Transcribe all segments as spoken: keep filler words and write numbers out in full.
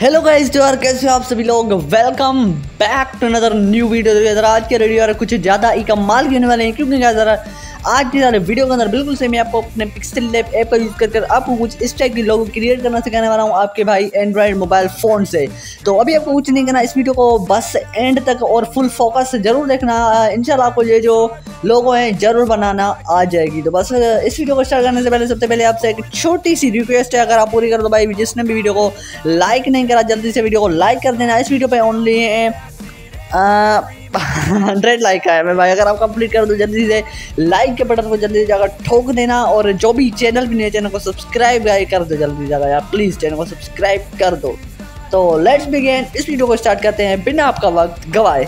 Hello guys यार, कैसे हो आप सभी लोग। Welcome back to another new video. तो यार आज के वीडियो यार कुछ ज़्यादा ही कमाल की होने वाले हैं, क्योंकि यार आज के यार वीडियो के अंदर बिल्कुल सेम ही आपको अपने पिक्सेल लैब ऐप का यूज़ कर कर आपको कुछ इस टाइप की लोगो क्रिएट करना सिखाने वाला हूँ आपके भाई एंड्रॉयड मोबाइल फ़ोन से। तो अभी आपको कुछ नहीं करना, इस वीडियो को बस एंड तक और फुल फोकस जरूर देखना। इंशाल्लाह आपको ये जो लोगो है ज़रूर बनाना आ जाएगी। तो बस इस वीडियो को स्टार्ट करने से पहले सबसे पहले आपसे एक छोटी सी रिक्वेस्ट है, अगर आप पूरी कर दो भाई, जिसने भी वीडियो को लाइक नहीं करा जल्दी से वीडियो को लाइक कर देना। इस वीडियो पे ओनली हंड्रेड लाइक आया मैं भाई, अगर आप कंप्लीट कर दो जल्दी से लाइक के बटन को जल्दी से जाकर ठोक देना। और जो भी चैनल भी नहीं चैनल को सब्सक्राइब कर दो जल्दी से ज़्यादा यार, प्लीज़ चैनल को सब्सक्राइब कर दो। तो लेट्स बिगिन, इस वीडियो को स्टार्ट करते हैं बिना आपका वक्त गवाए।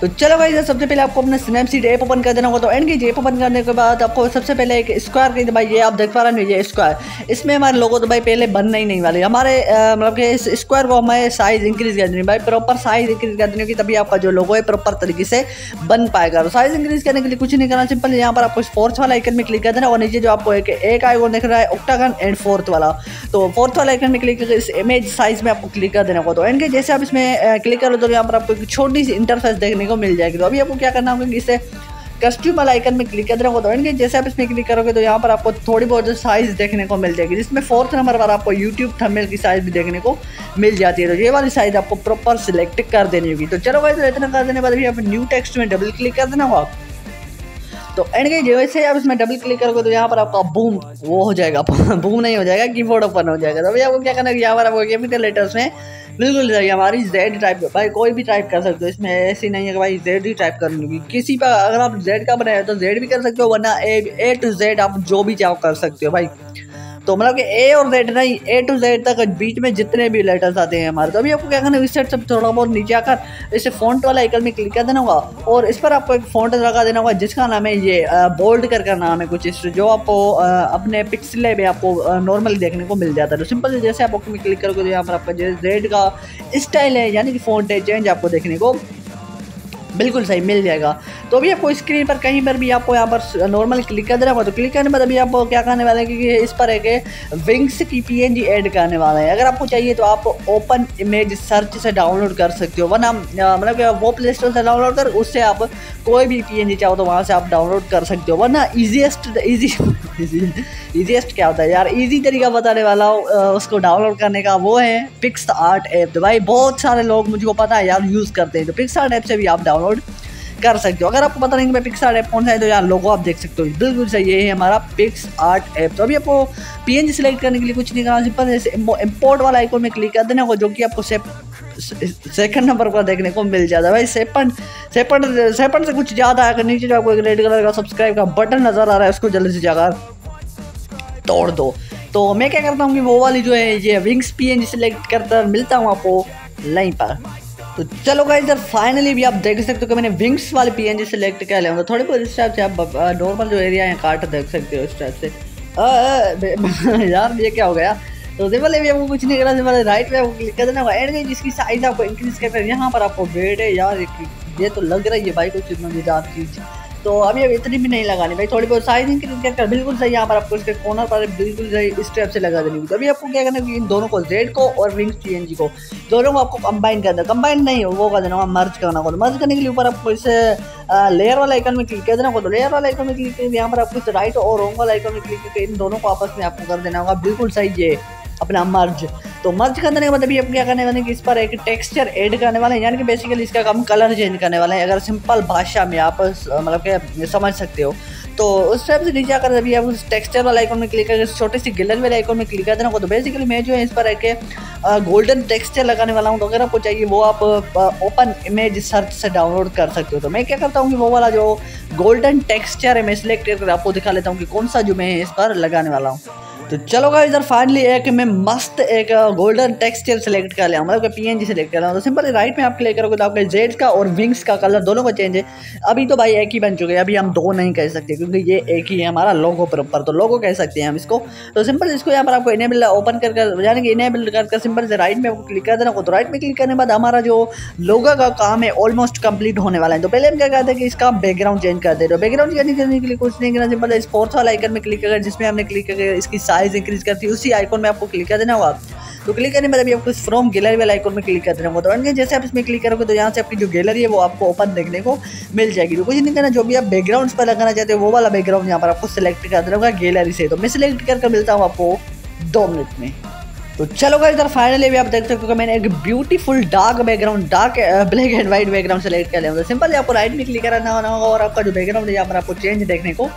तो चलो भाई, सबसे पहले आपको अपने स्नैपसीड ऐप ओपन कर देना होगा। तो एंड की ऐप ओपन करने के बाद आपको सबसे पहले एक स्क्वायर की, तो भाई ये आप देख पा रहे हो ये स्क्वायर, इसमें हमारे लोगों तो भाई पहले बनना ही नहीं वाले हमारे, मतलब कि इस स्क्वायर को हमें साइज़ इंक्रीज़ कर देनी भाई, प्रॉपर साइज़ इंक्रीज़ कर देनी होगी, तभी आपका जो लोगो है प्रॉपर तरीके से बन पाएगा। तो साइज़ इंक्रीज़ करने के लिए कुछ नहीं करना, सिंपल यहाँ पर आपको फोर्थ वाला आइकन में क्लिक कर देना और नीचे जो आपको एक एक आइकन दिख रहा है ऑक्टागन एंड फोर्थ वाला, तो फोर्थ वाला आइकन में क्लिक करके इस इमेज साइज़ में आपको क्लिक कर देना होगा। तो एंड के जैसे आप इसमें क्लिक करो तो यहाँ पर आपको एक छोटी सी इंटरफेस देखने को मिल जाएगी। तो अभी आपको क्या करना होगा कि इसे कस्टम वाला आइकन में क्लिक कर रहा है, जैसे आप इसमें क्लिक करोगे तो यहाँ पर आपको थोड़ी बहुत साइज़ देखने को मिल जाएगी, जिसमें फोर्थ नंबर पर आपको यूट्यूब थंबनेल की साइज़ भी देखने को मिल जाती है। तो ये वाली साइज़ आपको प्रॉपर सिलेक्ट कर देनी होगी। तो चलो भाई, तो इतना कर देने के बाद अभी आप न्यू टेक्स्ट में डबल क्लिक कर देना होगा। तो एंड गई जैसे आप इसमें डबल क्लिक करोगे तो यहाँ पर आपका बूम वो हो जाएगा, बूम नहीं हो जाएगा, कीबोर्ड ओपन हो जाएगा। तो अभी आपको क्या करना है कि यहाँ पर आपको कैपिटल लेटर्स में बिल्कुल जाएगी हमारी जेड टाइप, भाई कोई भी टाइप कर सकते हो, इसमें ऐसी नहीं है कि भाई जेड ही टाइप कर लूँगी किसी पर, अगर आप जेड का बनाए तो जेड भी कर सकते हो, वरना ए ए टू जेड आप जो भी चाहो कर सकते हो भाई। तो मतलब कि ए और जेड नहीं, ए टू जेड तक बीच में जितने भी लेटर्स आते हैं हमारे। तो अभी आपको क्या करना है इस साइड से थोड़ा बहुत नीचे आकर इसे फॉन्ट वाला आइकन में क्लिक कर देना होगा और इस पर आपको एक फॉन्ट लगा देना होगा जिसका नाम है ये बोल्ड कर का नाम है कुछ इस, जो आपको अपने पिक्सेल लैब में आपको नॉर्मली देखने को मिल जाता है। तो सिंपल जैसे आप ओके में क्लिक करोगे तो यहाँ पर आपका जो जेड का स्टाइल है यानी कि फॉन्ट है चेंज आपको देखने को बिल्कुल सही मिल जाएगा। तो अभी आपको स्क्रीन पर कहीं पर भी आपको यहाँ पर नॉर्मल क्लिक कर देना होगा। तो क्लिक करने पर अभी आपको क्या करने वाला है कि इस पर एक विंग्स की पीएनजी ऐड करने वाला है। अगर आपको चाहिए तो आप ओपन इमेज सर्च से डाउनलोड कर सकते हो, वरना मतलब वो प्ले स्टोर से डाउनलोड कर उससे आप कोई भी पीएनजी चाहो तो वहाँ से आप डाउनलोड कर सकते हो, वरना ईजीएस्ट ईजी ईजीएस्ट क्या होता है यार, ईजी तरीका बताने वाला हो उसको डाउनलोड करने का, वो है पिक्सआर्ट ऐप। तो भाई बहुत सारे लोग मुझे को पता है यार यूज़ करते हैं, तो पिक्सआर्ट ऐप से भी आप डाउनलोड कर सकते हो। अगर आपको पता नहीं कि मैं पिक्सआर्ट ऐप कौन सा है तो यार लोगो आप देख सकते हो बिल्कुल सही, ये है हमारा पिक्सआर्ट ऐप। तो अभी आपको पीएनजी सिलेक्ट करने के लिए कुछ नहीं करना, सिंपल जैसे इम्पोर्ट वाला आइकॉन में क्लिक कर देना होगा जो कि आपको से सेकंड नंबर पर देखने को मिल जाता है भाई, सेकंड सेकंड सेकंड से कुछ ज़्यादा आकर नीचे जो आपको एक रेड कलर का सब्सक्राइब का बटन नजर आ रहा है उसको जल्दी से जाकर तोड़ दो। तो मैं क्या करता हूँ कि वो वाली जो है ये विंग्स पीएनजी सिलेक्ट करता मिलता हूँ आपको लाइन पर। तो चलो गाइस इधर फाइनली भी आप देख सकते हो कि मैंने विंग्स वाले पीएनजी सिलेक्ट कर लिया। तो थोड़े बहुत इस टाइप से आप नॉर्मल जो एरिया है काट देख सकते हो इस टाइप से। आ, आ, यार ये क्या हो गया। तो देखो भी आपको कुछ नहीं करना, वाले राइट में आपको क्लिक कर देना होगा एंड जिसकी साइज़ आपको इंक्रीज़ करना है। यहाँ पर आपको वेट है यार, ये तो लग रही है भाई कुछ मजेदार चीज़। तो अभी अब इतनी भी नहीं लगानी भाई, थोड़ी बहुत साइज इंक्रीज करके बिल्कुल सही यहाँ पर आपको इसके कॉर्नर पर बिल्कुल सही इस टाइप से लगा देनी होगी। तो अभी आपको क्या करना है कि इन दोनों को जेड को और विंग्स पीएनजी को दोनों को आपको कंबाइन करना, कंबाइन नहीं हो वो कर देना, मर्ज करना होगा। मर्ज करने के लिए ऊपर आपको इसे लेयर वाला आइकन में क्लिक कर देना होगा। तो लेयर वाला आइकन में क्लिक करके यहाँ पर आपको राइट और रॉन्ग वाला आइकन में क्लिक करके इन दोनों को आपस में आपको कर देना होगा बिल्कुल सही ये अपना मर्ज। तो मर्ज करने के बाद अभी आप क्या करने वाले हैं कि इस पर एक टेक्सचर ऐड करने वाले हैं, यानी कि बेसिकली इसका काम कलर चेंज करने वाला है, अगर सिंपल भाषा में आप मतलब के समझ सकते हो। तो उस टाइप से नीचे आकर अभी आप उस टेक्सचर वाला आइकॉन में क्लिक करके छोटे से गैलरी वाले आइकॉन में क्लिक कर देना होगा। तो बेसिकली मैं जो है इस पर एक गोल्डन टेक्सचर लगाने वाला हूँ, तो अगर आपको चाहिए वो आप ओपन इमेज सर्च से डाउनलोड कर सकते हो। तो मैं क्या करता हूँ कि वो वाला जो गोल्डन टेक्सचर है मैं सिलेक्ट करके आपको दिखा लेता हूँ कि कौन सा जो मैं इस पर लगाने वाला हूँ। तो चलो गाइस इधर फाइनली एक मैं मस्त एक गोल्डन टेक्सचर सेलेक्ट कर लिया, मतलब पीएनजी सेलेक्ट कर रहा हूँ। तो सिंपल राइट में आप क्लिक करोगे तो आपके जेड का और विंग्स का कलर दोनों को चेंज है। अभी तो भाई एक ही बन चुके हैं, अभी हम दो नहीं कह सकते क्योंकि ये एक ही है हमारा लोगो प्रॉपर, तो लोगो कह सकते हैं हम इसको। तो सिंपल इसको यहाँ पर आपको इनेबल ओपन कर कर यानी कि इनेबल कर कर सिंपल से राइट में आपको क्लिक कर देना। तो राइट में क्लिक करने के बाद हमारा जो लोगो का काम है ऑलमोस्ट कंप्लीट होने वाला है। तो पहले हम क्या कहते हैं कि इसका बैकग्राउंड चेंज कर दे रहे हो। बैकग्राउंड चेंज करने के लिए कुछ नहीं करना, सिंपल स्पोर्ट्स वाला आइकन में क्लिक कर जिसमें हमने क्लिक करके इसकी साइज इंक्रीज करती है उसी आइकॉन में आपको क्लिक कर देना होगा। तो क्लिक करने मतलब आपको फ्रॉम गैलरी वाले आइकॉन में क्लिक करते रहेंगे। तो जैसे आप इसमें क्लिक करोगे तो यहाँ से आपकी जो गैलरी है वो आपको ओपन देखने को मिल जाएगी। तो कुछ नहीं करना, जो भी आप बैकग्राउंड्स पर लगाना चाहते हो वो वाला बैकग्राउंड यहाँ पर आपको सिलेक्ट करते रहेगा गैलरी से। तो मैं सिलेक्ट करके मिलता हूँ आपको दो मिनट में। तो चलो गाइस इधर फाइनली भी आप देख सकते हो कि मैंने एक beautiful dark background dark black and white background select कर लिया। तो सिंपल आपको राइट में क्लिक करना होगा और आपका जो बैकग्राउंड है यहाँ पर आपको चेंज देखने को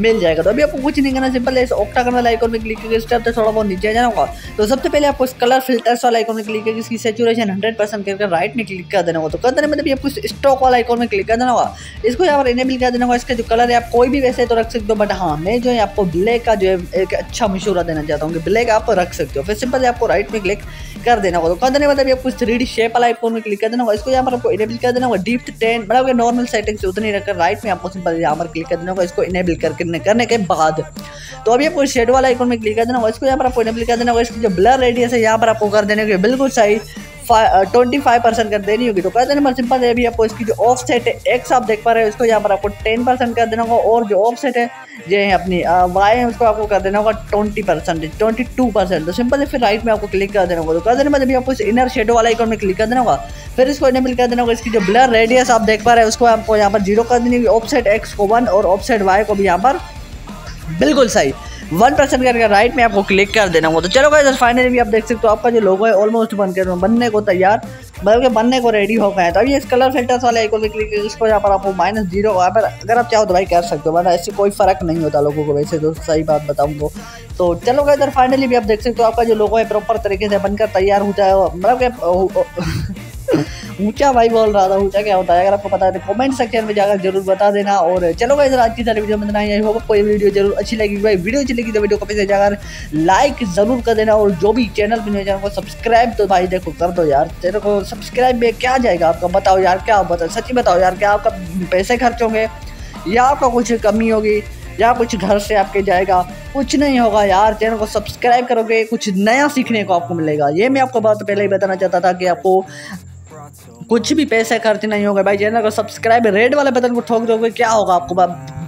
मिल जाएगा। तो अभी आपको कुछ नहीं करना, सिंपल इस ऑक्टागन वाला आइकॉन में क्लिक करके इस टाइप से थोड़ा बहुत नीचे जाना होगा। तो सबसे पहले आपको इस कलर फिल्टर्स वाला आइकॉन में क्लिक करके इसकी सेचुरेशन हंड्रेड परसेंट करके राइट में क्लिक कर देना होगा। तो कर देने मतलब आपको इस स्टॉक वाला आइकॉन में क्लिक कर देना होगा, इसको यहाँ पर इनेबल कर देना होगा। इसका जो कलर है आप कोई भी वैसे तो रख सकते हो, बट हाँ मैं जो है आपको ब्लैक का जो है एक अच्छा मशूरा देना चाहता हूँ कि ब्लैक आप रख सकते हो। फिर सिंपल आपको राइट में क्लिक कर देना होगा। तो कर देने के बाद आपको थ्री डी शेप वाला आइकॉन में क्लिक कर देना होगा, इसको यहाँ पर आपको इनेबल कर देना होगा। डीप टेन मतलब नॉर्मल सेटिंग से उतनी रखकर राइट में आपको सिंपल यहाँ पर क्लिक कर देना होगा, इसको इनेबल करके करने के बाद। तो अभी आपको शेड वाला आइकॉन में क्लिक कर देना होगा, इसको यहाँ पर आपको इनेबल कर देना होगा। इसकी जो ब्लर रेडियस है यहाँ पर आपको कर देने के बिल्कुल सही ट्वेंटी फाइव परसेंट कर देनी होगी। तो कर देने पर सिंपल है अभी आपको इसकी जो ऑफ सेट है एक्स आप देख पा रहे हो, इसको यहाँ पर आपको टेन परसेंट कर देना होगा। और जो ऑफ सेट है ये अपनी वाई है उसको आपको कर देना होगा twenty percent twenty two percent. तो सिंपल है फिर राइट में आपको क्लिक कर देना होगा। तो कर देने में अभी आपको इस इनर शेडो वाला आइकॉन में क्लिक कर देना होगा, फिर इसको इनेबल कर देना होगा। इसकी जो ब्लर रेडियस आप देख पा रहे हो उसको आपको यहाँ पर जीरो कर देनी होगी, ऑफ सेट एक्स को वन और ऑफ सेट वाई को भी यहाँ पर बिल्कुल सही वन परसेंट करके राइट में आपको क्लिक कर देना होगा। तो चलो गाइस फाइनली भी आप देख सकते हो आपका जो लोगो है ऑलमोस्ट बनकर बनने को तैयार मतलब कि बनने को रेडी हो गया है। तो अभी इस कलर फिल्टर्स वाले आइकॉन पे क्लिक करके इसको यहाँ पर आपको माइनस जीरो यहाँ पर अगर आप चाहो तो भाई कर सकते हो, वरना इससे कोई फर्क नहीं होता लोगों को, वैसे तो सही बात बताऊँ तो। तो चलो गाइस इधर फाइनली भी आप देख सकते हो आपका जो लोगो है प्रॉपर तरीके से बनकर तैयार होता है। मतलब ऊंचा भाई बोल रहा था, ऊंचा क्या होता है अगर आपको पता है तो कमेंट सेक्शन में जाकर जरूर बता देना। और चलो भाई आज की सारी वीडियो में इतना ही, होगा कोई वीडियो जरूर अच्छी लगी भाई। वीडियो अच्छी लगी तो वीडियो को पीछे जाकर लाइक जरूर कर देना, और जो भी चैनल पर चैनल को सब्सक्राइब तो भाई देखो कर दो यार। तेरे को सब्सक्राइब में क्या जाएगा आपका, बताओ यार क्या बताओ, सच्ची बताओ यार क्या आपका पैसे खर्च होंगे या आपका कुछ कमी होगी या कुछ घर से आपके जाएगा, कुछ नहीं होगा यार। चैनल को सब्सक्राइब करोगे कुछ नया सीखने को आपको मिलेगा। ये मैं आपको बात पहले ही बताना चाहता था कि आपको कुछ भी पैसे खर्च नहीं होगा भाई। चैनल को सब्सक्राइब रेड वाले बटन को ठोक दोगे क्या होगा आपको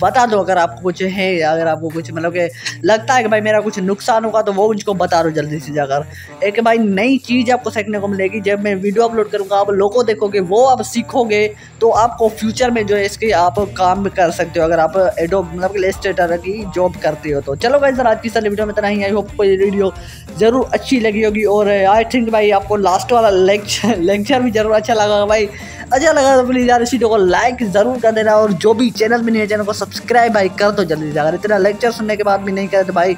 बता दो। अगर आपको कुछ है अगर आपको कुछ मतलब के लगता है कि भाई मेरा कुछ नुकसान होगा तो वो मुझको बता दो जल्दी से जाकर। एक भाई नई चीज़ आपको सीखने को मिलेगी, जब मैं वीडियो अपलोड करूँगा आप लोगों देखोगे वो आप सीखोगे तो आपको फ्यूचर में जो है इसके आप काम कर सकते हो अगर आप एडोब मतलब इलस्ट्रेटर की जॉब करते हो। तो चलो भाई सर आज की सारी वीडियो में इतना ही, आई होप कोई वीडियो ज़रूर अच्छी लगी होगी। और आई थिंक भाई आपको लास्ट वाला लेक्चर लेक्चर भी जरूर अच्छा लगा भाई। अच्छा लगा तो प्लीज़ यार इस वीडियो को लाइक ज़रूर कर देना, और जो भी चैनल में नहीं है चैनल को सब्सक्राइब भाई कर दो जल्दी से। अगर इतना लेक्चर सुनने के बाद भी नहीं करे तो भाई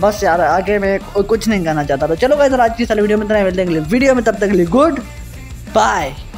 बस यार आगे मैं कुछ नहीं करना चाहता। तो चलो भाई सर आज की सारी वीडियो में इतना ही, मिलते हैं वीडियो में, तब तक के लिए गुड बाय।